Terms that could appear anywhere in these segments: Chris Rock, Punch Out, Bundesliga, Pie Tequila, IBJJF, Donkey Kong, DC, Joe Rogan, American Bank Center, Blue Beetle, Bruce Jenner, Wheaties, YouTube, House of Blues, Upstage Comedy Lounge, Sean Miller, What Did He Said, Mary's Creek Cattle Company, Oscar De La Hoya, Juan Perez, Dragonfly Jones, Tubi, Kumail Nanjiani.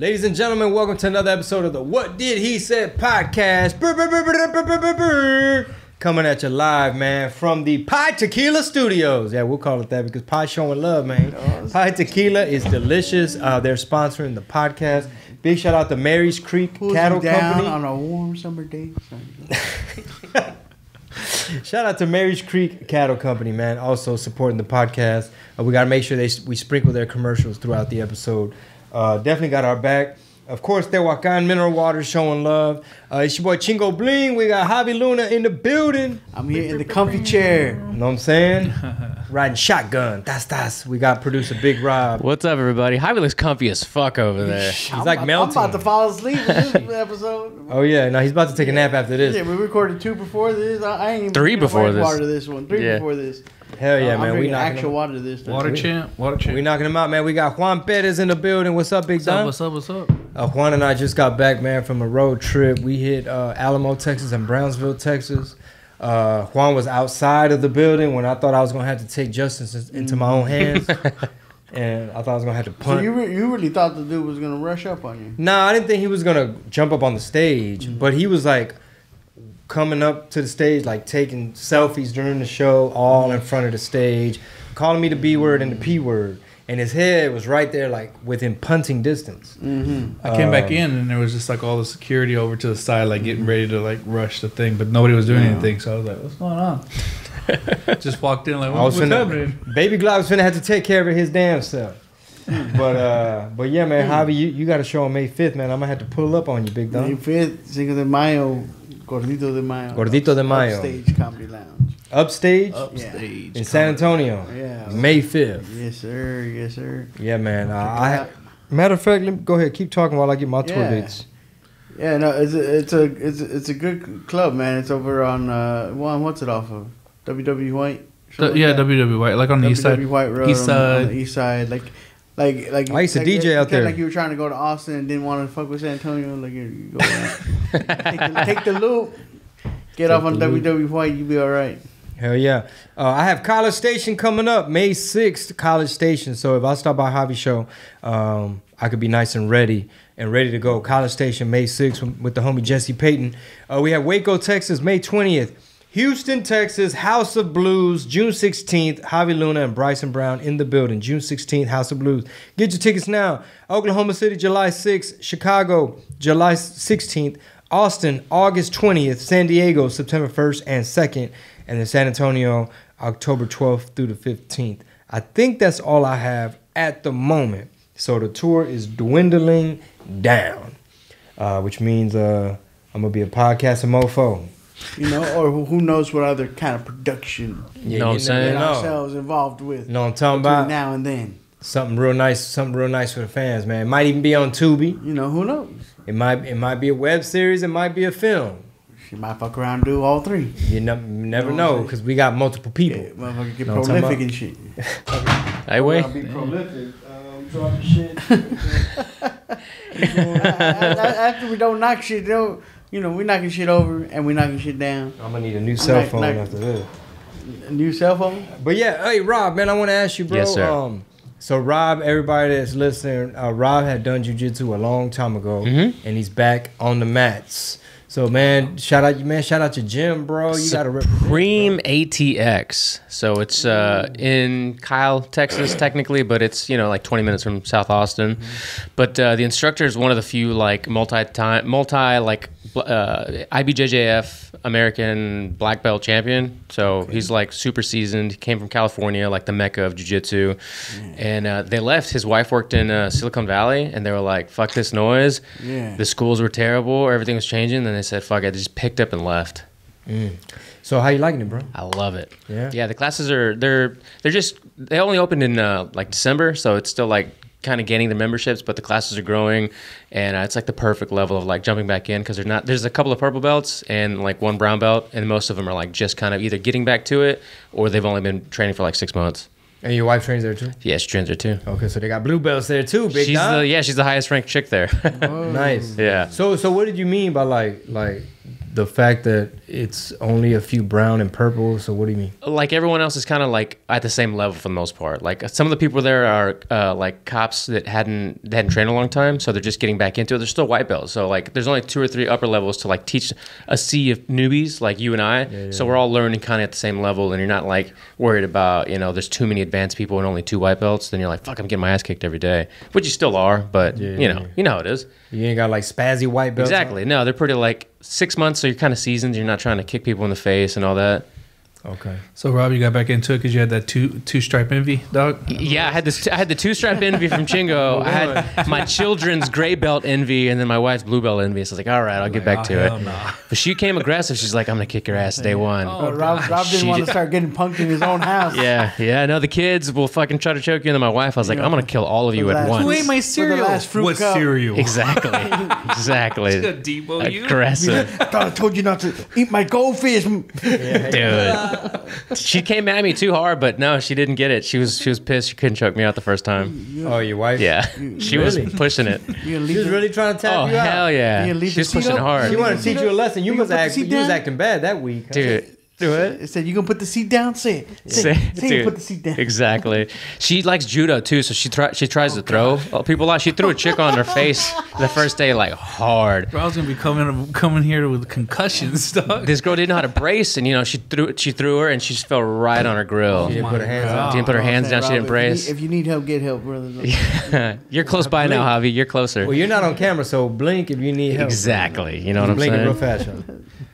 Ladies and gentlemen, welcome to another episode of the What Did He Say podcast. Coming at you live, man, from the Pie Tequila Studios. Yeah, we'll call it that because pie showing love, man. Pie Tequila is delicious. They're sponsoring the podcast. Big shout out to Mary's Creek Cattle Company. On a warm summer day. Shout out to Mary's Creek Cattle Company, man. Also supporting the podcast. We got to make sure we sprinkle their commercials throughout the episode. Definitely got our back. Of course, Tehuacan Mineral Water showing love. It's your boy Chingo Bling. We got Javi Luna in the building. I'm here in the comfy chair. You know what I'm saying? Riding shotgun. That's. We got producer Big Rob. What's up, everybody? Javi looks comfy as fuck over there. He's like melting. I'm about to fall asleep in this episode. Oh, yeah. No, he's about to take a nap after this. Yeah, we recorded two before this. I ain't even three before this. Water this one. Three before this. Hell yeah, man. We knocking actual water to this time. Water champ. We knocking him out, man. We got Juan Perez in the building. What's up, Big Dom? What's up? Juan and I just got back, man, from a road trip. We hit Alamo, Texas and Brownsville, Texas. Juan was outside of the building when I thought I was going to have to take justice into my own hands. And I thought I was going to have to punt. So you really thought the dude was going to rush up on you? Nah, I didn't think he was going to jump up on the stage. Mm-hmm. But he was like coming up to the stage, like taking selfies during the show, all in front of the stage, calling me the B word and the P word. And his head was right there, like within punting distance. Mm-hmm. I came back in, and there was just like all the security over to the side, like getting ready to like rush the thing, but nobody was doing anything. So I was like, "What's going on?" Just walked in, like, "What's happening?" Baby Glob was finna have to take care of his damn self. But yeah, man, Javi, you got a show on May 5th, man. I'm gonna have to pull up on you, Big Dog. May 5th, Cinco de Mayo, Gordito de Mayo, Upstage Comedy Lounge. Upstage in San Antonio. Yeah. May 5th. Yes, sir. Yeah, man. Matter of fact, go ahead. Keep talking while I get my tour dates. Yeah, no, it's a good club, man. It's over on what's it off of? W.W. White. W.W. White, like on the east side. W.W. White Road. On the east side, like I used to DJ out there. Like you were trying to go to Austin and didn't want to fuck with San Antonio. Like you go take the loop, get off on W.W. White, you be all right. Hell yeah. I have College Station coming up, May 6th, College Station. So if I stop by Javi Show, I could be nice and ready to go. College Station, May 6th with the homie Jesse Payton. We have Waco, Texas, May 20th. Houston, Texas, House of Blues, June 16th. Javi Luna and Bryson Brown in the building, June 16th, House of Blues. Get your tickets now. Oklahoma City, July 6th. Chicago, July 16th. Austin, August 20th. San Diego, September 1st and 2nd. And then San Antonio, October 12th through the 15th. I think that's all I have at the moment. So the tour is dwindling down, which means I'm going to be a podcasting mofo. You know, or who knows what other kind of production ourselves involved with. You know what I'm talking about? Now and then. Something real nice for the fans, man. It might even be on Tubi. You know, who knows? It might be a web series. It might be a film. She might fuck around and do all three. You never know, because we got multiple people. Yeah, motherfucker get prolific and shit. I wait. I'll be prolific. Dropping shit. After we don't knock shit, you know, we're knocking shit over and we're knocking shit down. I'm going to need a new cell phone after this. A new cell phone? But yeah, hey, Rob, man, I want to ask you, bro. Yes, sir. So Rob, everybody that's listening, Rob had done jiu-jitsu a long time ago, and he's back on the mats. So, man, shout out your gym, bro. You got to Supreme ATX. So it's in Kyle, Texas, technically, but it's, you know, like 20 minutes from South Austin. Mm-hmm. But the instructor is one of the few, like, IBJJF American black belt champion. So he's, like, super seasoned. He came from California, like the mecca of jiu-jitsu. Yeah. And they left. His wife worked in Silicon Valley, and they were like, fuck this noise. Yeah. The schools were terrible. Everything was changing. And they said, fuck it, just picked up and left. Mm. So how you liking it, bro? I love it. Yeah, the classes are, they only opened in like December, so it's still like kind of gaining the memberships, but the classes are growing, and it's like the perfect level of like jumping back in, because there's a couple of purple belts and like one brown belt, and most of them are like just kind of either getting back to it or they've only been training for like 6 months. And your wife trains there too? Yeah, she trains there too. Okay, so they got blue belts there too, big dog. She's the highest ranked chick there. Nice. Yeah. So what did you mean by like the fact that it's only a few brown and purple. So what do you mean? Like everyone else is kind of like at the same level for the most part. Like some of the people there are like cops that hadn't trained a long time, so they're just getting back into it. They're still white belts, so like there's only 2 or 3 upper levels to like teach a sea of newbies like you and I. Yeah, yeah. So we're all learning kind of at the same level, and you're not like worried about, you know, there's too many advanced people and only 2 white belts. Then you're like, fuck, I'm getting my ass kicked every day, which you still are, but yeah, you know how it is. You ain't got like spazzy white belts. Exactly. No, they're pretty like 6 months, so you're kind of seasoned. You're not trying to kick people in the face and all that. Okay. So Rob, you got back into it because you had that two-stripe envy, dog. Yeah, I had the two-stripe envy from Chingo. I had my children's gray belt envy, and then my wife's blue belt envy. So I was like, all right, I'll get back to it. Nah. But she came aggressive. She's like, I'm gonna kick your ass day one. Oh, Rob didn't want to start getting punked in his own house. Yeah. No, the kids will fucking try to choke you. And then my wife, I was like, I'm gonna kill all of you at once. Who ate my cereal? What cup? Cereal? Exactly. It's a D-O-U. Aggressive. I thought I told you not to eat my goldfish, dude. She came at me too hard, but no, she didn't get it. She was pissed. She couldn't choke me out the first time. Oh, your wife? Yeah, she was pushing it. She was really trying to tap you out. Oh, hell yeah. She was pushing hard. She wanted to teach you a lesson. You was acting bad that week, huh? Dude. Do it. It said, you gonna put the seat down? Say it. Say you put the seat down. Exactly. She likes judo too, so she tries to throw people out. She threw a chick on her face the first day, like hard. Bro, I was gonna be coming here with concussions, dog. This girl didn't know how to brace, and you know she threw her, and she just fell right on her grill. She didn't put her hands down. She didn't put her hands down. She didn't brace. If you need help, get help, brother. Yeah. You're close by now, Javi. You're closer. Well, you're not on camera, so blink if you need help. Exactly. You know what I'm saying? Blink real fast.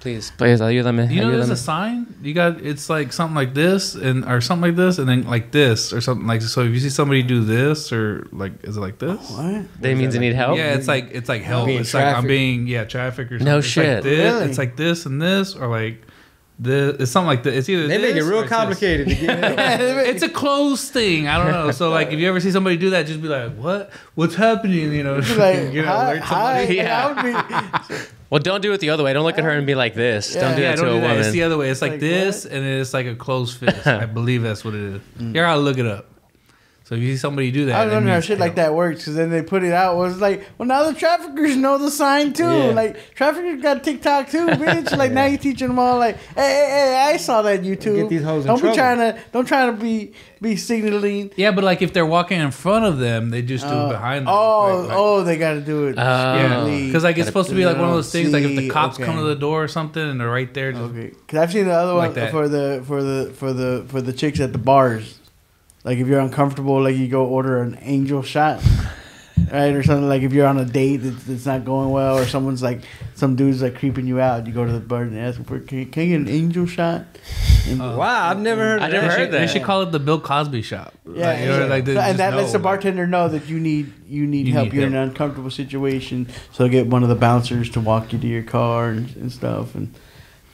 Please, ayúdame. You know, there's a sign. You got it's like something like this, or something like this, and then like this, or something like. So if you see somebody do this, or like, is it like this? Oh, what? They means they need help. Yeah, it's like help. It's like I'm being trafficked or something. No shit. It's like this, really? It's like this and this, or like. It's something like this. It's either they make it real complicated to get it. It's a closed thing. I don't know. So like, if you ever see somebody do that, just be like, what's happening? You know, like, hi. Yeah. Well, don't do it the other way. Don't look at her and be like this. Yeah. Don't do that to a woman. It's the other way. It's like this, what? And it's like a closed fist. I believe that's what it is. You gotta look it up. So if you see somebody do that, I don't know how shit like that works, because then they put it out. Well, it's like, well, now the traffickers know the sign too. Yeah. Like traffickers got TikTok too, bitch. Like now you're teaching them all. Like, hey, I saw that YouTube. Get these hoes in trouble. Don't try to be signaling. Yeah, but like if they're walking in front of them, they just do it behind them. Oh, right? They got to do it. Yeah, because like it's supposed to be like one of those things. Like if the cops come to the door or something and they're right there. Just because I've seen the other one like for the chicks at the bars. Like if you're uncomfortable, like you go order an angel shot, right, or something. Like if you're on a date that's not going well, or someone's like, some dude's like creeping you out, you go to the bar and ask for, can you get an angel shot? Wow, I've never heard. I never heard that. They should call it the Bill Cosby shop. Yeah, like, and that lets the bartender know that you need help. You're in an uncomfortable situation, so get one of the bouncers to walk you to your car and stuff, and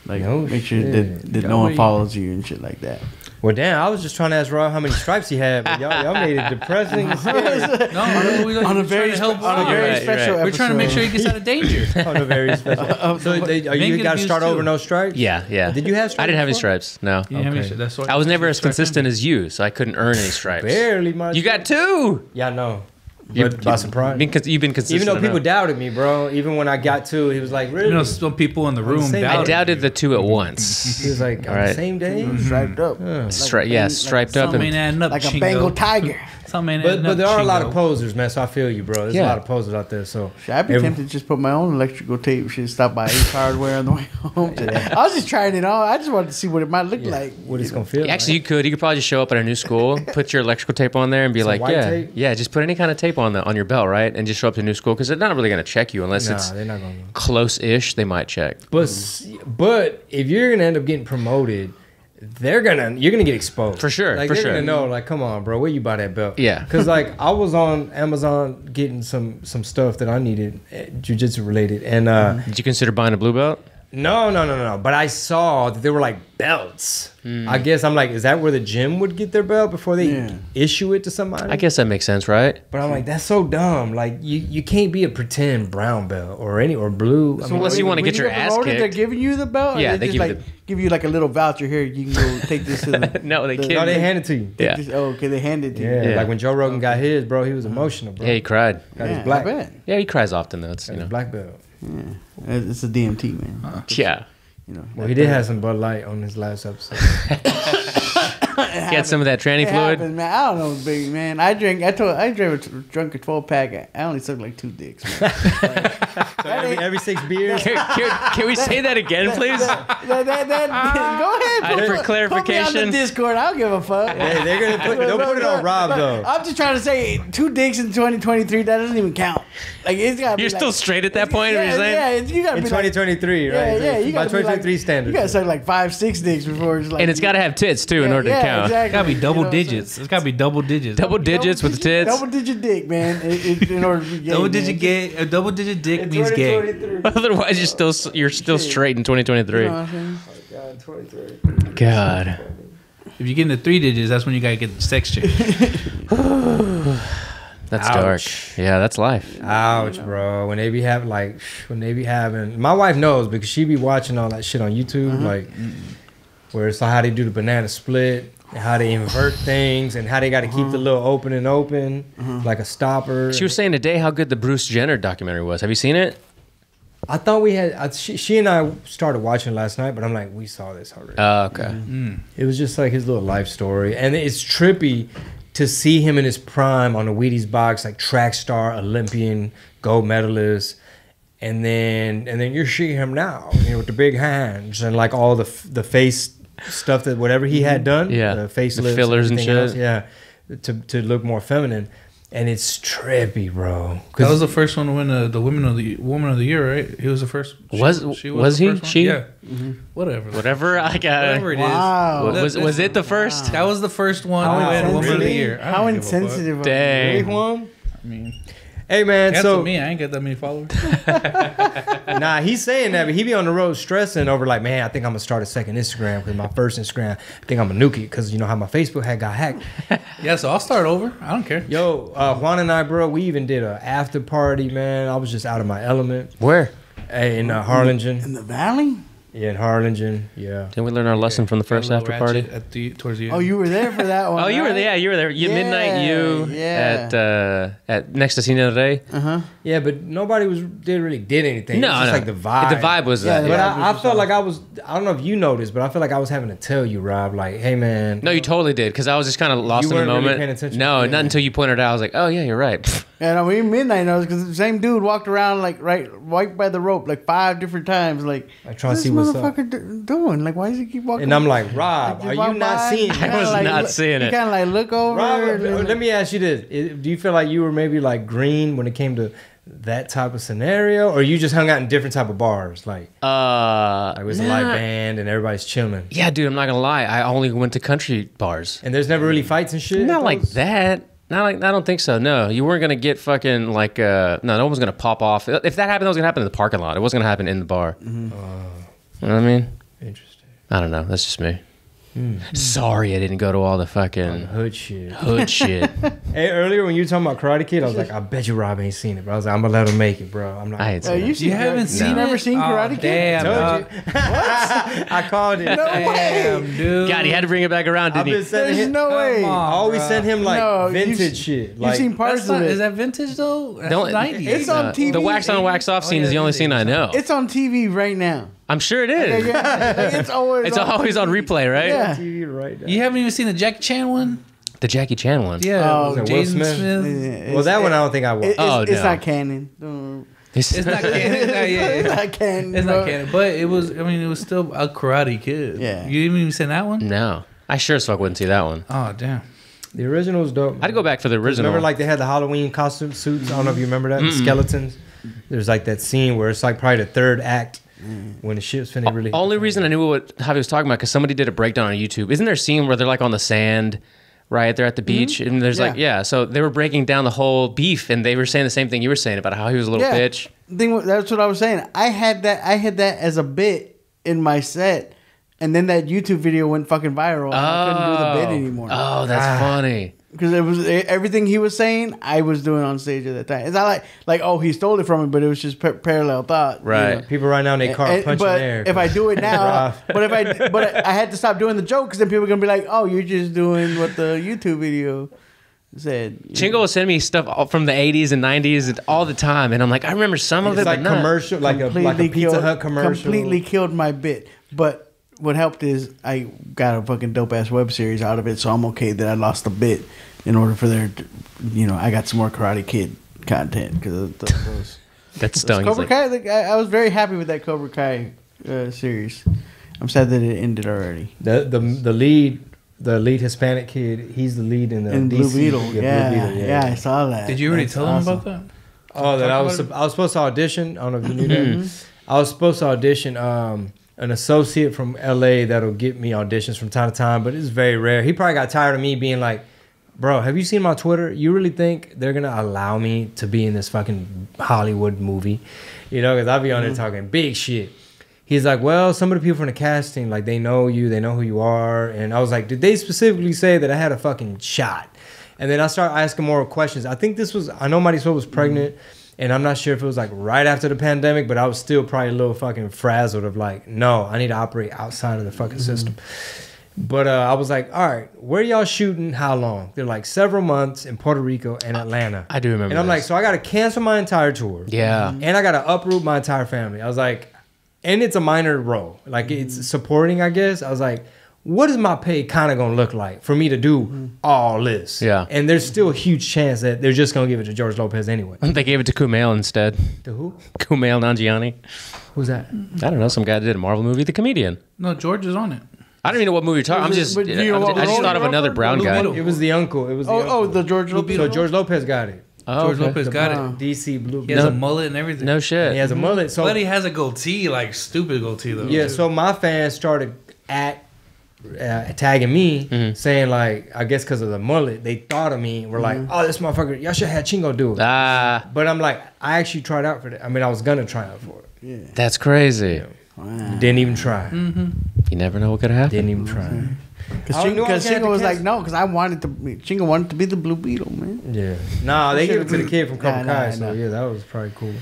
like make sure that no one follows you and shit like that. Well, damn, I was just trying to ask Rob how many stripes he had, but y'all made it depressing. On a very special episode. We're trying to make sure he gets out of danger. On a very special So you got to start over no stripes? Yeah. Did you have stripes? I didn't have any stripes, no. I was never as consistent as you, so I couldn't earn any stripes. Barely much. You got 2! Yeah, I know. By surprise. You've been consistent. Even though people doubted me, bro. Even when I got 2, he was like, really? You know, some people in the room doubted the 2 at once. He was like, on the same day? Striped up. Striped up. Like a Bengal tiger. But there are a lot of posers, man, so I feel you, bro. There's a lot of posers out there. So I'd be tempted to just put my own electrical tape and stop by Ace Hardware on the way home. I was just trying it all. I just wanted to see what it might look like. What it's going to feel like. Actually, you could probably just show up at a new school, put your electrical tape on there and be like, yeah, just put any kind of tape on your belt, right? And just show up to new school, because they're not really going to check you unless it's close-ish. They might check. But if you're going to end up getting promoted, you're gonna get exposed for sure. Like, they're gonna know, like, come on, bro, where you buy that belt? Yeah, because like I was on Amazon getting some stuff that I needed, jiu-jitsu related, and did you consider buying a blue belt? No. But I saw that there were like belts. I guess I'm like, is that where the gym would get their belt before they issue it to somebody? I guess that makes sense, right? But I'm like, that's so dumb. Like, you can't be a pretend brown belt or any blue. So I mean, unless you want to get your ass kicked, they're giving you the belt. Yeah, they give, like, give you like a little voucher here. You can go take this to the. No, they hand it to you. Yeah. They hand it to you. Yeah. Like when Joe Rogan got his, bro, he was emotional, bro. Yeah, he cried. Got his black belt. Yeah, he cries often though. It's you know, black belt. Yeah, it's a DMT, man. Yeah. You know, well, he did have some Bud Light on his last episode. He had some of that tranny fluid. Happens, man. I don't know, big man. I drank a 12-pack. I only sucked like 2 dicks. Man. Like, so every 6 beers. Can we say that again, please? Go ahead. For clarification, put me on the Discord. I don't give a fuck. Hey, they're gonna put, don't put it on Rob though. I'm just trying to say 2 dicks in 2023. That doesn't even count. Like it's got. You're still like, straight at that point. You gotta be in 2023, right? Yeah, you got 2023 standards. You gotta suck like 5, 6 dicks before it's like. And it's gotta have tits too in order to count. Exactly. It's got to be double digits. It's got to be double digits. Double digits with the tits. Double digit dick, man. In order to be gay, a double digit dick means gay. Otherwise, you're still straight in 2023. You know what I'm saying? Oh God, 23. God. If you get into 3 digits, that's when you gotta get the sex change. That's dark. Yeah, that's life. Ouch, bro. When they be having my wife knows because she be watching all that shit on YouTube, like. Where it's how they do the banana split, and how they invert things, and how they got to keep the little open and open, like a stopper. She was saying today how good the Bruce Jenner documentary was. Have you seen it? I thought we had. She and I started watching last night, but I'm like, we saw this already. Oh, okay. It was just like his little life story, and it's trippy to see him in his prime on the Wheaties box, like track star, Olympian, gold medalist. And then you see him now, you know, with the big hands and like all the face stuff that whatever he had done, the facelifts, fillers and shit, to look more feminine, and it's trippy, bro. That was the first one to win the Woman of the Year, right? He was the first. Was she the first one? Yeah. Whatever. I got. Whatever it is. Wow. Was it the first? Wow. That was the first one to win Woman of the Year. How insensitive! Dang. I mean. Hey man, so me, I ain't got that many followers. Nah, he's saying that, but he be on the road stressing over like, man, I think I'm gonna start a second Instagram because my first Instagram, I think I'm gonna nuke it because you know how my Facebook had got hacked. Yeah, so I'll start over. I don't care. Yo, Juan and I, bro, we even did an after party, man. I was just out of my element. Where? Hey, in Harlingen. In the valley. Yeah, in Harlingen, yeah. Didn't we learn our lesson from the first after party? Towards the end. Oh, you were there for that one. Oh, you were there. Yeah, you were there. Midnight you at next to Cine del Rey. Yeah, but nobody did anything. No, it's just like the vibe. The vibe was that. But I felt like I don't know if you noticed, but I feel like I was having to tell you, Rob, like, hey, man. No, you totally did, because I was just kind of lost in the moment. You weren't really paying attention. No, not until you pointed out. I was like, oh, yeah, you're right. And I mean, midnight noticed because the same dude walked around like right by the rope like 5 different times. Like, I try to see what's up. What's this motherfucker doing? Like, why does he keep walking? And I'm like, Rob, are you not seeing it? I was not seeing it. You kind of like look over. Rob, let me ask you this: do you feel like you were maybe like green when it came to that type of scenario, or you just hung out in different type of bars? Like, it was a live band and everybody's chilling. Yeah, dude, I'm not gonna lie. I only went to country bars. And there's never really fights and shit. Not like that. I don't think so. No, you weren't gonna get fucking like no one was gonna pop off. If that happened, that was gonna happen in the parking lot. It wasn't gonna happen in the bar. You know what I mean? Interesting. I don't know. That's just me. Sorry, I didn't go to all the fucking hood shit. Hey, earlier when you were talking about Karate Kid, I was like, I bet you Rob ain't seen it, bro. I was like, I'm gonna let him make it, bro. I'm not. You haven't seen it? Never seen Karate Kid? Damn, told you. What? I called it. No way, dude. God, he had to bring it back around, didn't he? There's no way. I always sent him like vintage shit. You've seen parts of it. Is that vintage though? That's 90s. It's on TV. The wax on, wax off scene is the only scene I know. It's on TV right now. I'm sure it is. It's always on replay, right? Yeah. TV right now. You haven't even seen the Jackie Chan one? The Jackie Chan one. Yeah. Oh, Jason Smith. Yeah, well, that one I don't think I watched. It's not canon. It's not canon. It's not canon. But it was, I mean, it was still a Karate Kid. Yeah. You didn't even see that one? No. I sure as fuck wouldn't see that one. Oh, damn. The original was dope. Man. I'd go back for the original. Remember, like, they had the Halloween costume suits? I don't know if you remember that. The skeletons. There's, like, that scene where it's, like, probably the 3rd act. When the shit's finna really. Only reason I knew what Javi was talking about because somebody did a breakdown on YouTube. Isn't there a scene where they're like on the sand, right? They're at the beach and there's like So they were breaking down the whole beef and they were saying the same thing you were saying about how he was a little bitch. That's what I was saying. I had that as a bit in my set And then that YouTube video went fucking viral. And I couldn't do the bit anymore. Oh, that's funny. Because it was everything he was saying, I was doing on stage at that time. It's not like oh, he stole it from me, but it was just parallel thought. Right. You know? People right now in their car punching air. If I do it now, but I had to stop doing the joke because then people are gonna be like, oh, you're just doing what the YouTube video said. Chingo will send me stuff from the 80s and 90s and all the time, and I'm like, I remember some of it. Like but commercial, like a Pizza Hut commercial. Completely killed my bit, but. What helped is I got a fucking dope ass web series out of it, so I'm okay that I lost a bit in order for there to, you know, I got some more Karate Kid content because that stung. Cobra Kai, like, I was very happy with that Cobra Kai series. I'm sad that it ended already. The lead Hispanic kid, he's the lead in the DC, Blue Beetle. Yeah, I saw that. Did you already tell him about that? Oh, that I was supposed to audition. I don't know if you knew that. I was supposed to audition. An associate from LA that'll get me auditions from time to time, but it's very rare. He probably got tired of me being like, bro, have you seen my Twitter? You really think they're gonna allow me to be in this fucking Hollywood movie? You know, because I'll be on there talking big shit. He's like, well, some of the people from the casting, like, they know you, they know who you are. And I was like, did they specifically say that I had a fucking shot? And then I started asking more questions. I think this was, I know Marisol was pregnant. And I'm not sure if it was like right after the pandemic, but I was still probably a little fucking frazzled of like, no, I need to operate outside of the fucking system. But I was like, all right, where y'all shooting? How long? They're like several months in Puerto Rico and Atlanta. I do remember. And I'm like, so I got to cancel my entire tour. Yeah. And I got to uproot my entire family. I was like, and it's a minor role. Like it's supporting, I guess. I was like, what is my pay kind of going to look like for me to do all this? Yeah. And there's still a huge chance that they're just going to give it to George Lopez anyway. They gave it to Kumail instead. To who? Kumail Nanjiani. Who's that? I don't know. Some guy that did a Marvel movie, the comedian. No, George is on it. I don't even know what movie you're talking about. I just thought of another brown guy. It was the uncle. It was the uncle. Oh, the George Lopez. So George Lopez got it. Oh, George Lopez got it. DC Blue. He has a mullet and everything. No shit. And he has a mullet. So, but he has a goatee, like stupid goatee though. Yeah, so my fans started tagging me, saying like, I guess because of the mullet, they thought of me. We're like, oh, this motherfucker, y'all should have Chingo do it. But I'm like, I actually tried out for that. I mean, I was gonna try out for it. Yeah, that's crazy. Yeah. Wow. Didn't even try. You never know what could happen. Didn't even try. Because Chingo was like, no, because I wanted to. Chingo wanted to be the Blue Beetle, man. Yeah. Nah, they gave it to the kid from Cobra Kai. So yeah, that was probably cool.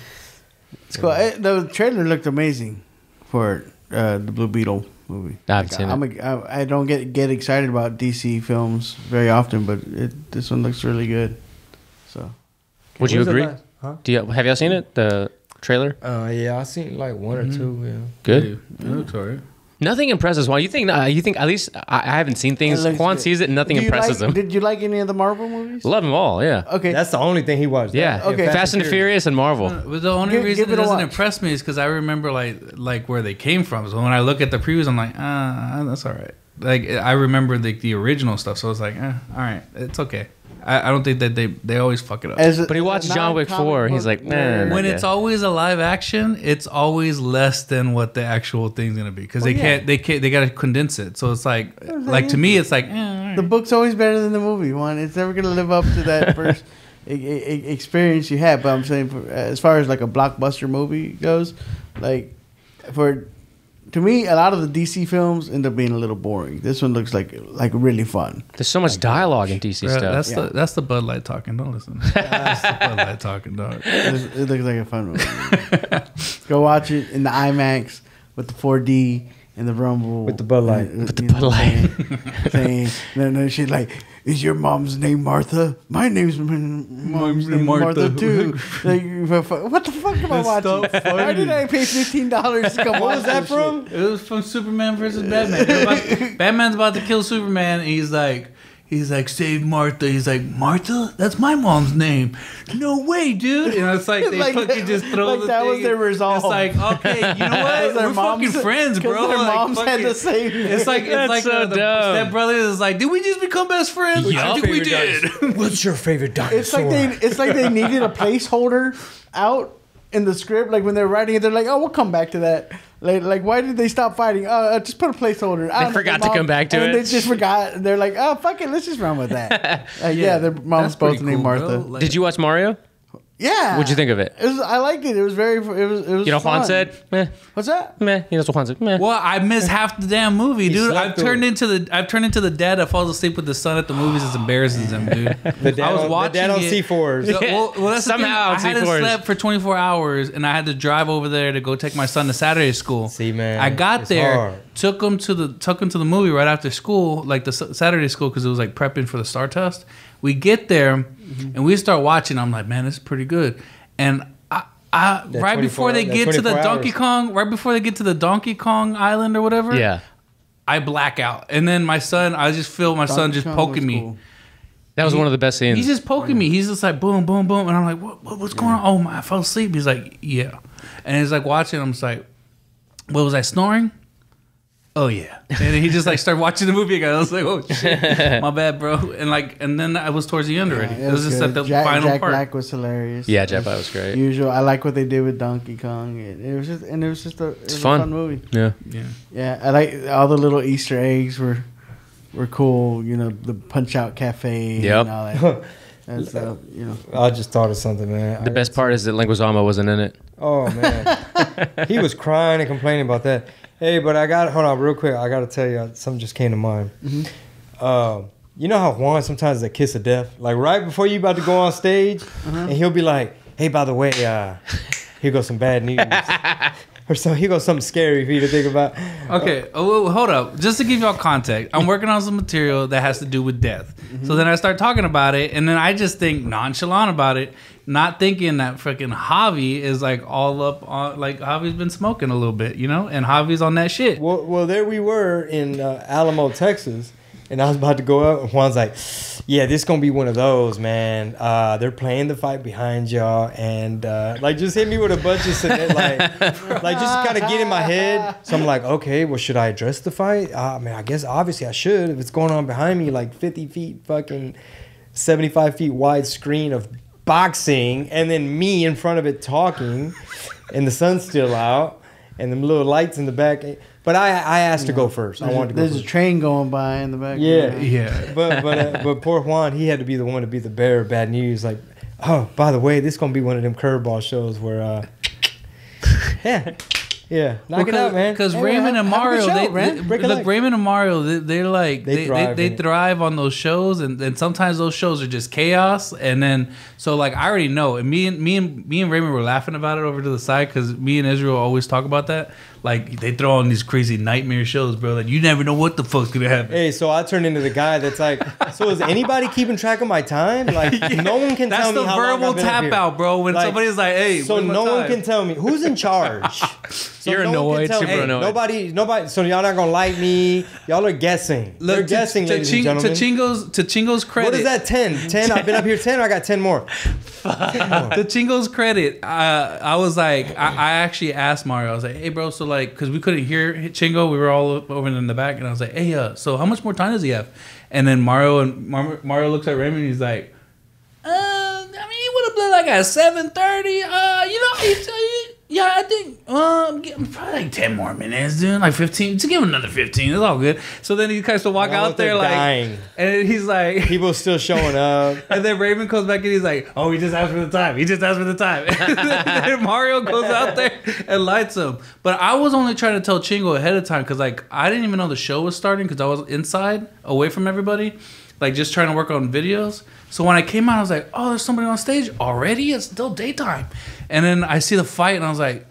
It's cool. The trailer looked amazing for the Blue Beetle movie. Like, I don't get excited about DC films very often, but this one looks really good. So, would you agree? Huh? Have y'all seen it? The trailer? Yeah, I seen like one or two. Yeah, good. Yeah. It looks alright. Nothing impresses Juan. You think at least I haven't seen things. Juan sees it, and nothing impresses him. Did you like any of the Marvel movies? Love them all. Yeah. Okay, that's the only thing he watched. Yeah. Okay. Fast and Furious and Marvel. But the only reason it doesn't impress me is because I remember like where they came from. So when I look at the previews, I'm like, that's all right. Like I remember the original stuff, so I was like, all right, it's okay. I don't think that they always fuck it up. But he watched John Wick 4 and he's like, man. When it's always a live action, it's always less than what the actual thing's gonna be because they gotta condense it. So it's like to me, it's like the book's always better than the movie. One, it's never gonna live up to that first experience you had. But I'm saying, as far as like a blockbuster movie goes, like to me, a lot of the DC films end up being a little boring. This one looks like really fun. There's so much dialogue in DC stuff. That's the Bud Light talking. Don't listen. That's the Bud Light talking, dog. It looks like a fun movie. Go watch it in the IMAX with the 4D and the rumble with the Bud Light. With the Bud Light. No, she's like, is your mom's name Martha? My name's Martha too. Like, what the fuck am I watching? Why did I pay $15 to come watch? What was that from? It was from Superman versus Batman. Batman's about to kill Superman, and he's like, save Martha. He's like, Martha? That's my mom's name. No way, dude. And it's like, they fucking just throw the thing. That was their resolve. It's like, okay, you know what? We're fucking friends, bro. Their moms had the same name. It's like the stepbrother is like, did we just become best friends? I think we did. What's your favorite dinosaur? It's like they needed a placeholder out in the script. Like when they're writing it, they're like, oh, we'll come back to that. Like, why did they stop fighting? Just put a placeholder. They forgot to come back to it. They just forgot. They're like, oh, fuck it. Let's just run with that. Yeah, their mom's both named Martha. Did you watch Mario? Yeah. What'd you think of it? I liked it. It was very. It was. You know, fun. Juan said, "Meh." What's that? Meh. He knows what Juan said. Meh. Well, I missed half the damn movie, dude. I've turned into the dad that falls asleep with his son at the movies. It's embarrassing him, dude. I was watching the dad on C4s. Well, that's somehow the thing. I hadn't slept for 24 hours, and I had to drive over there to go take my son to Saturday school. See, man, I got there, hard. took him to the movie right after school, like the Saturday school, because it was like prepping for the Star Test. We get there, mm-hmm. and we start watching. I'm like, man, this is pretty good. And right before they get to the Donkey Kong Island or whatever, yeah, I black out. And then my son, I just feel my son just poking me. Cool. That was one of the best scenes. He's just poking me. He's just like, boom, boom, boom. And I'm like, what's going on? Oh, my, I fell asleep. He's like, yeah. And he's like watching. I'm just like, what was I snoring? Oh yeah, and he just like started watching the movie again. I was like, oh shit, my bad, bro. And like, and then I was towards the end already. Yeah, it was just like the final part. Jack Black was hilarious. Yeah, Jack Black was great. Usual. I like what they did with Donkey Kong. It was just a fun movie. Yeah, yeah, yeah. I like all the little Easter eggs were cool. You know, the Punch Out Cafe. Yep. And all that. That's, you know. I just thought of something, man. The best part is that Linguizamo wasn't in it. Oh man, he was crying and complaining about that. Hey, but hold on real quick. I got to tell you, something just came to mind. Mm-hmm. You know how Juan sometimes is a kiss of death? Like right before you about to go on stage, and he'll be like, hey, by the way, here goes some bad news. Or so here goes something scary for you to think about. Okay, well, hold up. Just to give y'all context, I'm working on some material that has to do with death. Mm-hmm. So then I start talking about it, and then I just think nonchalant about it. Not thinking that freaking Javi is like all up on, like Javi's been smoking a little bit, you know, and Javi's on that shit. Well, there we were in Alamo, Texas, and I was about to go up, and Juan's like, yeah, this is going to be one of those, man. They're playing the fight behind y'all, and like just hit me with a bunch of like just kind of get in my head. So I'm like, okay, well, should I address the fight? I mean, I guess obviously I should. If it's going on behind me, like 50 feet, fucking 75 feet wide screen of boxing, and then me in front of it talking, and the sun's still out, and the little lights in the back. But I asked to go first. I wanted to go first. There's a train going by in the back. Yeah, yeah. But poor Juan, he had to be the one to be the bearer of bad news. Like, oh, by the way, this is gonna be one of them curveball shows where, yeah. Yeah, knock it out, man. Because Raymond and Mario, they thrive on those shows, and sometimes those shows are just chaos. And then so like I already know, and me and Raymond were laughing about it over to the side because me and Israel always talk about that. Like they throw on these crazy nightmare shows, bro. Like you never know what the fuck's gonna happen. Hey, so I turned into the guy that's like, so is anybody keeping track of my time? Like yeah, no one can tell me how long I've been up here. That's the verbal tap out, bro. When like, somebody's like, hey, so no one can tell me who's in charge. So you're annoyed, super annoyed. Nobody. So y'all not gonna like me. Y'all are guessing. They're guessing, ladies and gentlemen. To Chingo's credit. What is that? 10. I've been up here 10. Or I got 10 more. To Chingo's credit, I was like, I actually asked Mario. I was like, hey, bro. So like, cause we couldn't hear Chingo, we were all over in the back, and I was like, hey, so how much more time does he have? And then Mario looks at Raymond, and he's like, I mean, he would have been like at 7:30. You know, yeah, I think probably like 10 more minutes, dude. Like 15. To give him another 15. It's all good. So then he tries to walk out there like dying. And he's like, people still showing up. And then Raven comes back and he's like, oh, he just asked for the time. He just asked for the time. And Mario goes out there and lights him. But I was only trying to tell Chingo ahead of time because like I didn't even know the show was starting because I was inside, away from everybody, like just trying to work on videos. So when I came out, I was like, oh, there's somebody on stage already? It's still daytime. And then I see the fight, and I was like,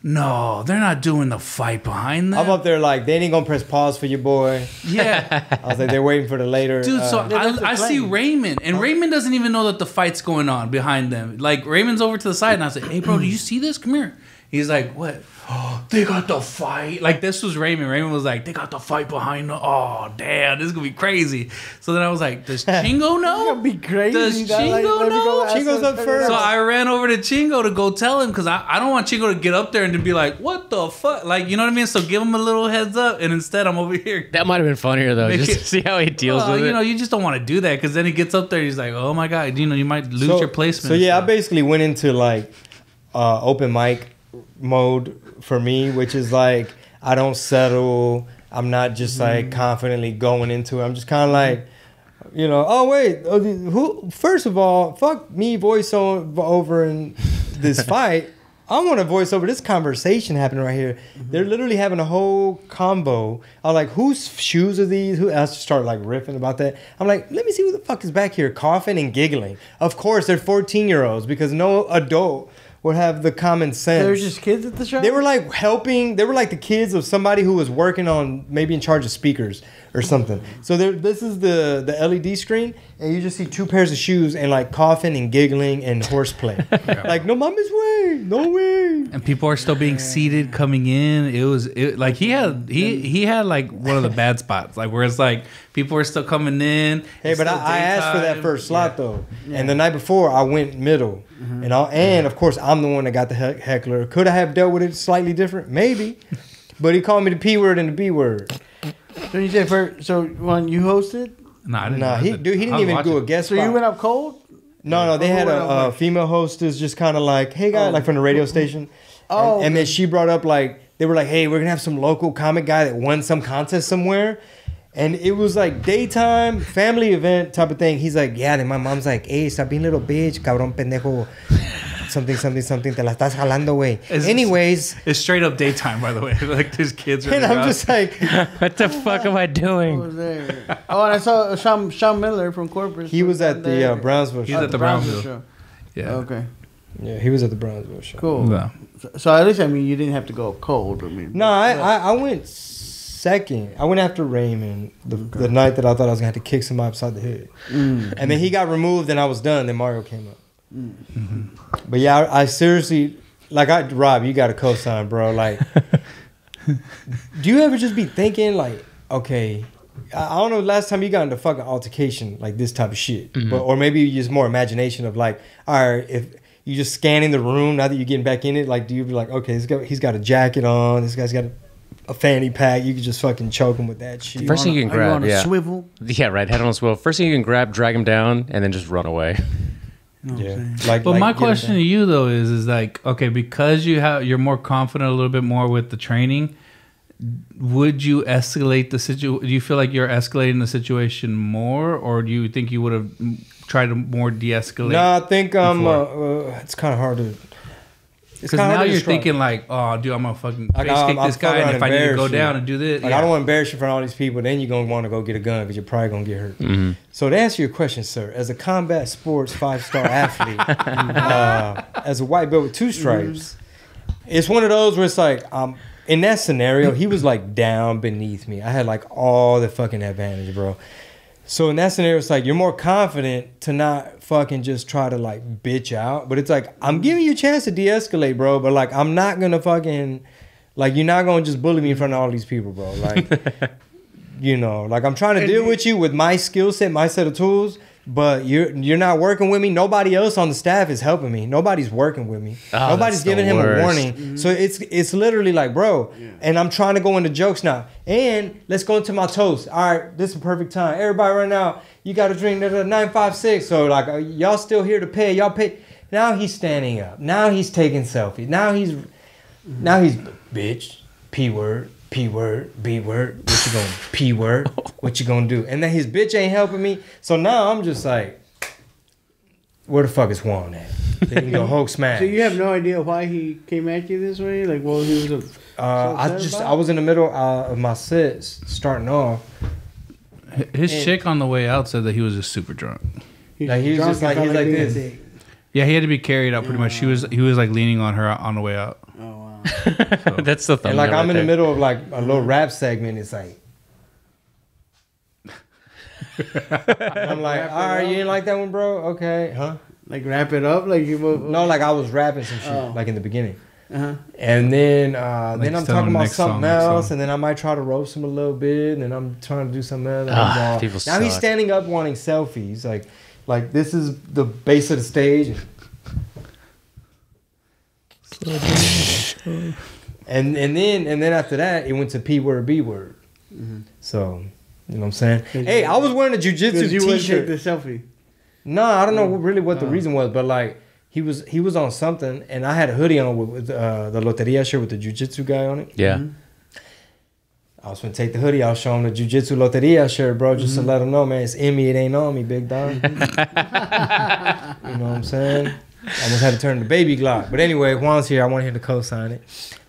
no, they're not doing the fight behind that. I'm up there like, they ain't going to press pause for your boy. Yeah. I was like, they're waiting for the later. Dude, so I see Raymond, and Raymond doesn't even know that the fight's going on behind them. Like, Raymond's over to the side, and I was like, hey, bro, do you see this? Come here. He's like, what? Oh, they got the fight. Like, this was Raymond. Raymond was like, they got the fight behind the... Oh, damn, this is going to be crazy. So then I was like, does Chingo know? It's going to be crazy. Does Chingo know? Chingo's up first. So I ran over to Chingo to go tell him because I don't want Chingo to get up there and to be like, what the fuck? Like, you know what I mean? So give him a little heads up, and instead I'm over here. That might have been funnier, though, just to see how he deals with it. You know, you just don't want to do that because then he gets up there and he's like, oh, my God, you know, you might lose your placement. So, yeah, I basically went into, like, open mic mode for me, which is like I don't settle. I'm not just like confidently going into it. I'm just kind of like, You know, oh wait, who? First of all, fuck me voiceover in this fight. I want to voice over this conversation happening right here. Mm-hmm. They're literally having a whole combo. I'm like, whose shoes are these? Who? I start like riffing about that. I'm like, let me see who the fuck is back here coughing and giggling. Of course, they're 14-year-olds because no adult would have the common sense. They were just kids at the show? They were like helping. They were like the kids of somebody who was working on, maybe in charge of speakers or something. So this is the LED screen, and you just see two pairs of shoes and like coughing and giggling and horseplay. Yeah. Like, no mama's way, no way. And people are still being seated coming in. It was like he had like one of the bad spots, like where it's like people are still coming in. Hey, but I asked for that first slot though, and the night before I went middle. Mm-hmm. And of course I'm the one that got the heckler. Could I have dealt with it slightly different? Maybe. But he called me the P word and the B word. So you said first, so when you hosted? No, I didn't. No, he didn't even do a guest spot. So you went up cold? No, they had a female hostess just kind of like, hey guys, like from the radio station. Oh. And then she brought up like, they were like, hey, we're going to have some local comic guy that won some contest somewhere. And it was like daytime, family event type of thing. He's like, yeah. Then my mom's like, hey, stop being little bitch, cabrón pendejo. Something, something, something. Te la estás jalando, güey. Anyways. It's straight up daytime, by the way. Like, there's kids right now. And I'm just like, what the fuck am I doing? Oh, and I saw Sean Miller from Corpus. He was at the Brownsville show. He was at the Brownsville show. Yeah. Okay. Yeah, he was at the Brownsville show. Cool. No. So at least, I mean, you didn't have to go cold. I mean. No, I went second. I went after Raymond the night that I thought I was going to have to kick somebody upside the head. Mm. And then he got removed, and I was done. Then Mario came up. Mm-hmm. But yeah, I seriously, like, Rob, you got a cosign, bro. Like, do you ever just be thinking, like, okay, I don't know, last time you got into fucking altercation, like this type of shit, mm-hmm. but or maybe just more imagination of like, all right, if you just scanning the room now that you're getting back in it, like, do you be like, okay, he's got a jacket on, this guy's got a fanny pack, you can just fucking choke him with that shit. First thing you can grab, on a swivel. Yeah, right, head on a swivel. First thing you can grab, drag him down, and then just run away. Like, but my question to you though is like, okay, because you're more confident a little bit more with the training, would you escalate the situation? Do you feel like you're escalating the situation more, or do you think you would have tried to more de-escalate? No, I think it's kind of hard to. Because now you're thinking like, oh, dude, I'm gonna fucking face kick this guy, and if I need to go down and do this, like, I don't want to embarrass you in front of all these people. Then you're gonna want to go get a gun because you're probably gonna get hurt. Mm-hmm. So to answer your question, sir, as a combat sports 5-star athlete, as a white belt with 2 stripes, it's one of those where it's like, in that scenario, he was like down beneath me. I had like all the fucking advantage, bro. So in that scenario, it's like you're more confident to not fucking just try to like bitch out. But it's like, I'm giving you a chance to de-escalate, bro. But like, I'm not going to fucking, like, you're not going to just bully me in front of all these people, bro. Like, you know, like I'm trying to deal with you with my skill set, my set of tools. But you're not working with me. Nobody else on the staff is helping me. Nobody's working with me. Oh, nobody's giving him a warning. Mm-hmm. So it's literally like, bro. Yeah. And I'm trying to go into jokes now. And let's go into my toast. All right, this is the perfect time. Everybody right now, you got to drink 956. So like, y'all still here to pay? Y'all pay. Now he's standing up. Now he's taking selfies. Now he's bitch, P word. P word, B word, what you gonna P word, what you gonna do? And then his bitch ain't helping me. So now I'm just like, where the fuck is Juan at? Then you go Hulk smash. So you have no idea why he came at you this way? Like, well, he was a I was in the middle of my sets starting off. His chick on the way out said that he was just super drunk. He was just like this. Yeah, he had to be carried out pretty much. He was like leaning on her on the way out. Oh. So. That's the thing. And like I'm in the middle of like a little rap segment. It's like I'm like, all right, you didn't like that one, bro? Okay, huh? Like wrap it up, like you move. No, like I was rapping some shit, like in the beginning, and then I'm talking about something else, and then I might try to roast him a little bit, and then I'm trying to do something else. Now he's standing up wanting selfies, like this is the base of the stage. And then after that, it went to P word, B word. Mm-hmm. So, you know what I'm saying? Hey, I was wearing a jiu-jitsu t-shirt. The selfie. No, I don't know really what the reason was, but like he was on something, and I had a hoodie on with the Loteria shirt with the jiu-jitsu guy on it. Yeah. Mm-hmm. I was gonna take the hoodie out, show him the Jiu-Jitsu Loteria shirt, bro, just to let him know, man, it's in me, it ain't on me, big dog. You know what I'm saying? I almost had to turn the baby Glock. But anyway, Juan's here. I want him to co-sign it.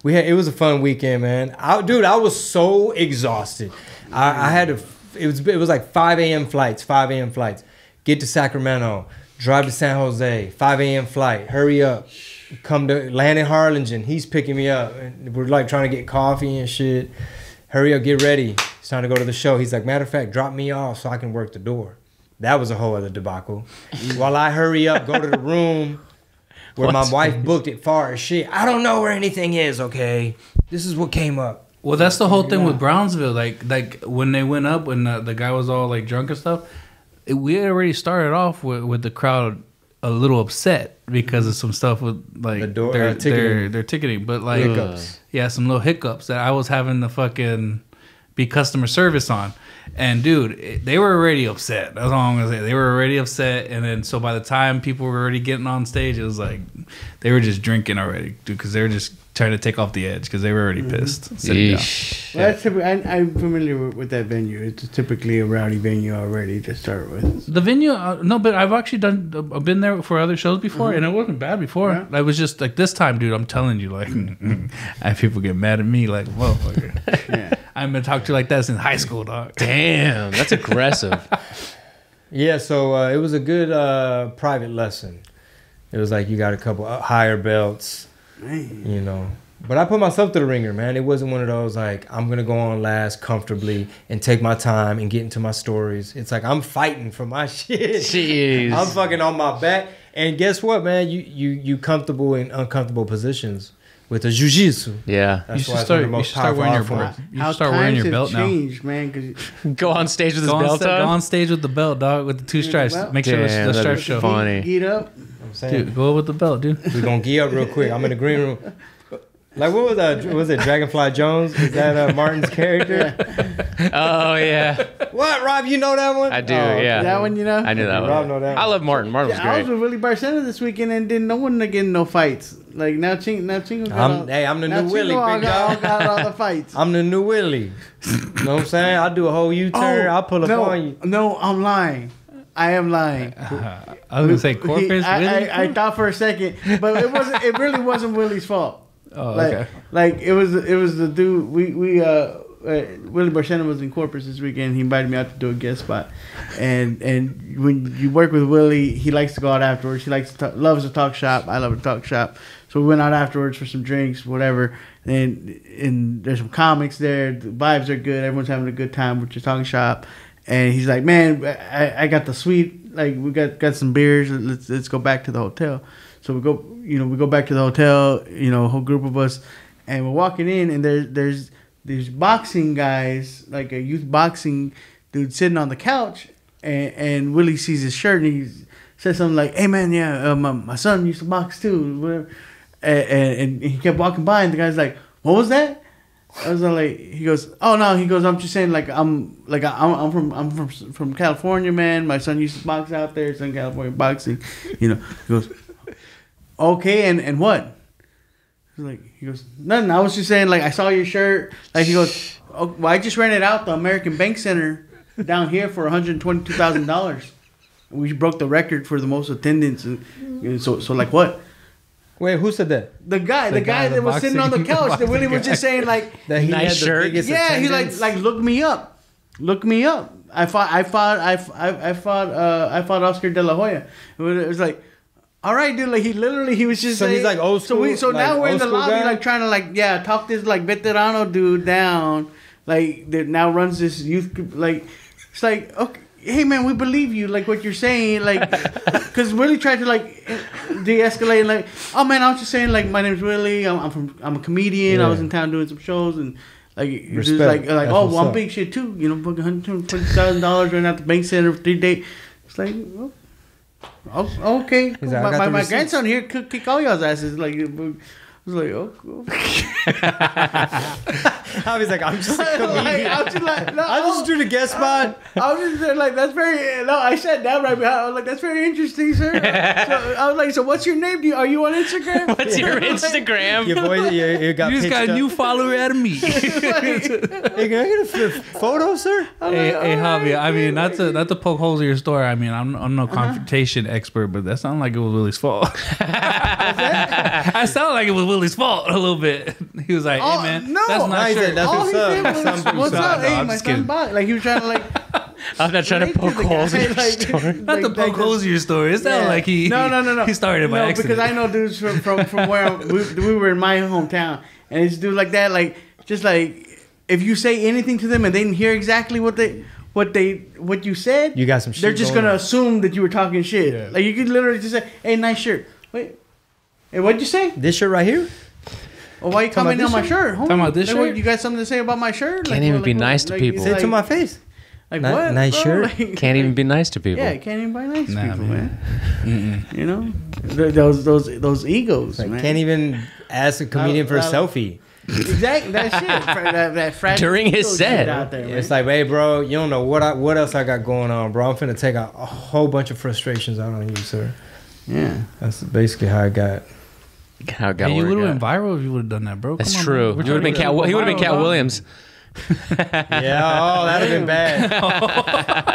We had, it was a fun weekend, man. Dude, I was so exhausted. I had to, it was like 5 a.m. flights, 5 a.m. flights. Get to Sacramento, drive to San Jose, 5 a.m. flight, hurry up. Come to, land in Harlingen. He's picking me up. And we're like trying to get coffee and shit. Hurry up, get ready. It's time to go to the show. He's like, matter of fact, drop me off so I can work the door. That was a whole other debacle. While I hurry up, go to the room where my wife booked it far as shit. I don't know where anything is, okay? This is what came up. Well, that's the whole thing with Brownsville. Like when they went up, when the guy was all like drunk and stuff, we already started off with the crowd a little upset because of some stuff with like the door, their ticketing. But like, yeah, some little hiccups that I was having to fucking be customer service on. And dude, they were already upset. That's all I'm gonna say. They were already upset, and then so by the time people were already getting on stage, it was like they were just drinking already, dude, because they were just trying to take off the edge because they were already pissed. Well, that's I'm familiar with that venue. It's typically a rowdy venue already to start with. The venue, no, but I've actually done. I've been there for other shows before, and it wasn't bad before. I was just like this time, dude. I'm telling you, like, and people get mad at me, like, motherfucker. I've been talking to you like that since high school, dog. Damn, that's aggressive. Yeah, so it was a good private lesson. It was like you got a couple higher belts, you know. But I put myself to the ringer, man. It wasn't one of those like I'm gonna go on last comfortably and take my time and get into my stories. It's like I'm fighting for my shit. Jeez. I'm fucking on my back. And guess what, man? You comfortable in uncomfortable positions. With the jujitsu, you should start wearing your belt. You start wearing your belt now. Man, go on stage with this belt. Go on stage with the belt, dog. With the two stripes. Make sure the stripes show. Funny. Get up, dude. Go with the belt, dude. We're gonna get up real quick. I'm in the green room. Like what was that? Was it Dragonfly Jones? Is that Martin's character? Oh yeah. What, Rob? You know that one? I do. Yeah. That one, you know. I knew that one. Rob know that one. I love Martin. Martin was great. I was with Willie Barcena this weekend and didn't no one getting no fights. Like now, Chingo. Hey, I'm the new Willie. Got all the fights. I'm the new Willie. You know what I'm saying? I'll do a whole U-turn. I'll pull up on you. No, I'm lying. I am lying. I was gonna say Corpus Willie. I thought for a second, but it wasn't. It really wasn't Willie's fault. Oh, okay. Like it was the dude Willie Barcena was in Corpus this weekend. He invited me out to do a guest spot, and when you work with Willie, he likes to go out afterwards. He loves to talk shop. I love to talk shop. So we went out afterwards for some drinks, whatever. And there's some comics there. The vibes are good. Everyone's having a good time with your talk shop. And he's like, man, I got the suite. Like we got some beers. Let's go back to the hotel. So we go back to the hotel, a whole group of us, and we're walking in, and there's these boxing guys, like a youth boxing dude sitting on the couch, and Willie sees his shirt, and he says something like, hey man, yeah, my son used to box too, whatever, and he kept walking by, and the guy's like, what was that? I was like, he goes, oh no, he goes, I'm just saying, like I'm from California, man. My son used to box out there, he's in California boxing, He goes, okay, and what? He goes, nothing. I was just saying, like, I saw your shirt. Like, he goes, oh, well, I just rented out the American Bank Center down here for $122,000. We broke the record for the most attendance. And so like, what? Wait, who said that? The guy that was sitting on the couch that Willie was just saying, like, that he nice shirt. Yeah, he like look me up. Look me up. I fought Oscar De La Hoya. It was like, all right, dude. Like he was just. So saying, he's like old school. So like, now we're in the lobby, guy? Like trying to talk this like veterano dude down, like that now runs this youth. Like it's like, okay, hey man, we believe you. Like what you're saying, like because Willie tried to like de-escalate. Like oh man, I was just saying like my name's Willie. I'm a comedian. Yeah. I was in town doing some shows and like just like oh well, I'm big shit too. Fucking $120,000 right at the bank center for 3 days. It's like. Well, oh, okay. Like, my grandson here could kick all y'all's asses. Like, I was like, oh, cool. Javi's like, I'm just a comedian. I'm just doing a guest spot. I was just there like, that's very, no, I sat down right behind. I was like, that's very interesting, sir. So, I was like, so what's your name? Are you on Instagram? What's your Instagram? Your boy, you got you just got a new follower out of me. Hey, can I get a photo, sir? Hey, Javi, I mean, not to poke holes in your story. I mean, I'm no confrontation expert, but that sounded like it was Willie's fault. I sound like it was Willie's fault a little bit. He was like, "Hey man, no, that's not sure." That's what's up? Hey, my son bought. Like he was trying to like. I'm not trying to poke holes in your story. Not to poke holes in your story. It's not like he. No. He started by accident. Because I know dudes from where we were in my hometown, and it's dude like that, like just like if you say anything to them and they didn't hear exactly what you said, you got some shit. They're just gonna assume that you were talking shit. Yeah. Like you could literally just say, "Hey, nice shirt." Wait. Hey, what'd you say? This shirt right here? Oh, why are you commenting on my shirt? Talking about this shirt? You got something to say about my shirt? Can't even be nice to people. Say it to my face. Like, what? Nice shirt? Can't even be nice to people. Yeah, can't even be nice to people, man. You know? Those egos, man. Can't even ask a comedian for a selfie. Exactly, that shit. That during his set. Out there, it's like, hey, bro, you don't know what else I got going on, bro. I'm finna take a whole bunch of frustrations out on you, sir. Yeah. That's basically how I got... How it got you would have been viral if you would have done that, bro. That's true. You would have been Cat. He would have been Cat Williams. Yeah, oh, that'd have been bad.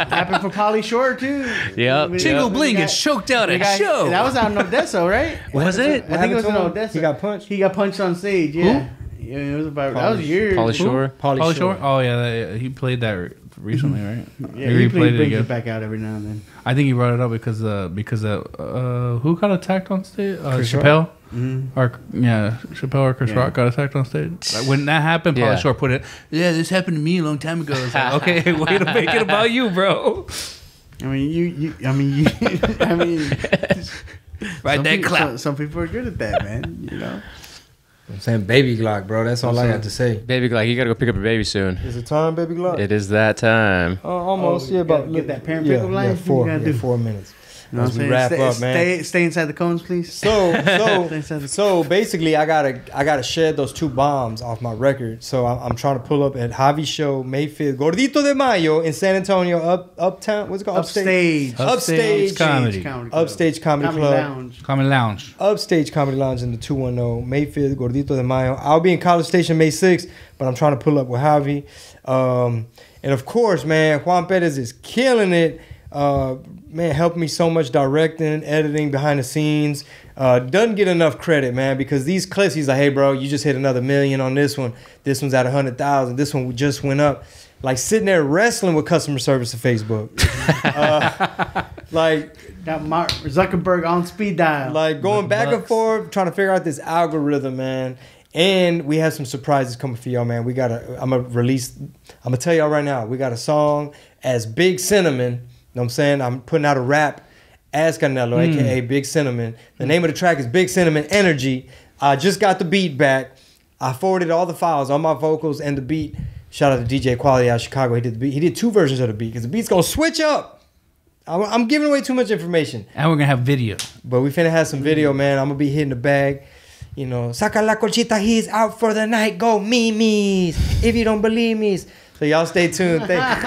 Happened for Pauly Shore too. Yeah, Chingo Bling gets choked out at show. That was out in Odessa, right? Was it? I think it was in Odessa. He got punched. He got punched on stage. Yeah, yeah, it was about. That was years. Pauly Shore. Pauly Shore. Oh yeah, he played that recently, right? Yeah, he brings it back out every now and then. I think he brought it up because who got attacked on stage? Chappelle. Mm-hmm. Chappelle or Chris Rock got attacked on stage. Like, when that happened, Pauly Shore put it, yeah, this happened to me a long time ago. It's like, okay, way to make it about you, bro. I mean, right, that clap. Some people are good at that, man. You know, I'm saying Baby Glock, bro. That's all I got to say. Baby Glock, you gotta go pick up your baby soon. Is it time, Baby Glock? It is that time. Almost. Yeah, about get that parent pickup line. Yeah, do 4 minutes. You know what I'm saying? Wrap up, man. Stay inside the cones, please. So basically, I gotta shed those 2 bombs off my record. So I'm trying to pull up at Javi's show, Mayfield Gordito de Mayo in San Antonio, uptown. What's it called? Upstage Comedy Lounge in the 210 Mayfield Gordito de Mayo. I'll be in College Station May 6th, but I'm trying to pull up with Javi. And of course, man, Juan Perez is killing it. Man, helped me so much directing, editing, behind the scenes. Doesn't get enough credit, man, because these clips, he's like, hey, bro, you just hit another million on this one. This one's at 100,000. This one just went up. Like sitting there wrestling with customer service at Facebook. Like got Mark Zuckerberg on speed dial. Like going back and forth, trying to figure out this algorithm, man. And we have some surprises coming for y'all, man. I'm gonna tell y'all right now, we got a song as Big Cinnamon. You know what I'm saying? I'm putting out a rap as Canelo, a.k.a. Big Cinnamon. The name of the track is Big Cinnamon Energy. I just got the beat back. I forwarded all the files, all my vocals and the beat. Shout out to DJ Quality out of Chicago. He did the beat. He did 2 versions of the beat because the beat's going to switch up. I'm giving away too much information. And we're going to have video. But we finna have some video, man. I'm going to be hitting the bag. You know, saca la colchita, he's out for the night. Go memes. If you don't believe me. So y'all stay tuned. Thank you.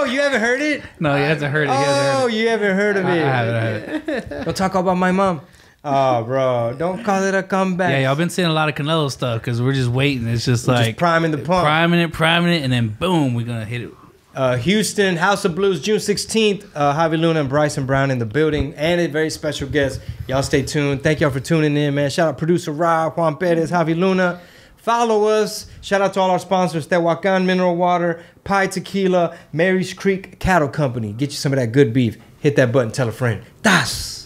Oh, you haven't heard it? No, you haven't heard it. Oh, you haven't heard of it. I haven't heard it. Don't talk about my mom. Oh, bro. Don't call it a comeback. Yeah, y'all been seeing a lot of Canelo stuff because we're just waiting. It's just we're like just priming the pump. Priming it, and then boom, we're going to hit it. Houston, House of Blues, June 16th. Javi Luna and Bryson Brown in the building, and a very special guest. Y'all stay tuned. Thank y'all for tuning in, man. Shout out producer Rob, Juan Perez, Javi Luna. Follow us. Shout out to all our sponsors, Tehuacan Mineral Water, Pie Tequila, Mary's Creek Cattle Company. Get you some of that good beef. Hit that button. Tell a friend. Das.